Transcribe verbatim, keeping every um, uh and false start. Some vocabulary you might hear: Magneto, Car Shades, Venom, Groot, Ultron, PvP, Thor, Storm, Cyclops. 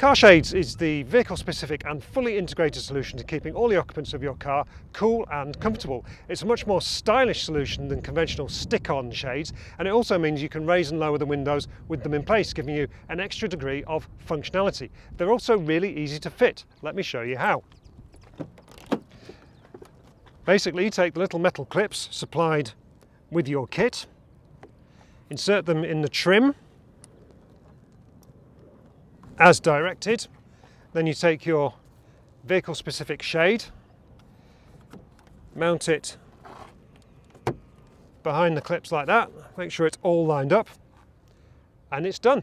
Car Shades is the vehicle-specific and fully integrated solution to keeping all the occupants of your car cool and comfortable. It's a much more stylish solution than conventional stick-on shades, and it also means you can raise and lower the windows with them in place, giving you an extra degree of functionality. They're also really easy to fit. Let me show you how. Basically, you take the little metal clips supplied with your kit, insert them in the trim as directed, then you take your vehicle specific shade, mount it behind the clips like that, make sure it's all lined up, and it's done.